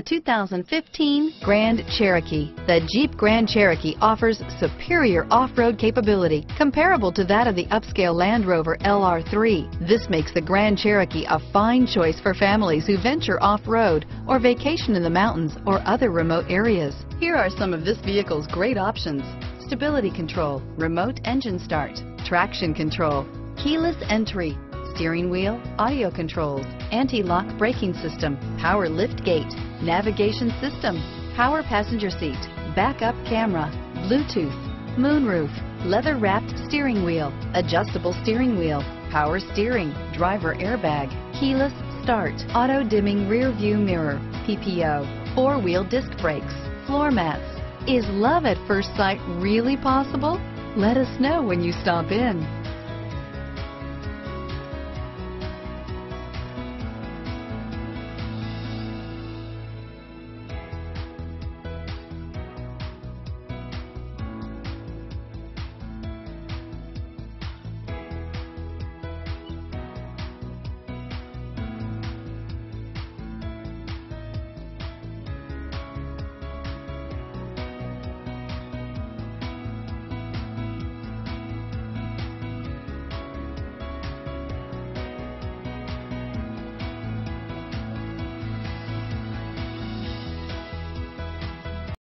The 2015 Grand Cherokee. The Jeep Grand Cherokee offers superior off-road capability comparable to that of the upscale Land Rover LR3. This makes the Grand Cherokee a fine choice for families who venture off-road or vacation in the mountains or other remote areas. Here are some of this vehicle's great options: stability control, remote engine start, traction control, keyless entry, steering wheel audio controls, anti-lock braking system, power lift gate, navigation system, power passenger seat, backup camera, Bluetooth, moonroof, leather-wrapped steering wheel, adjustable steering wheel, power steering, driver airbag, keyless start, auto-dimming rear-view mirror, PPO, four-wheel disc brakes, floor mats. Is love at first sight really possible? Let us know when you stop in.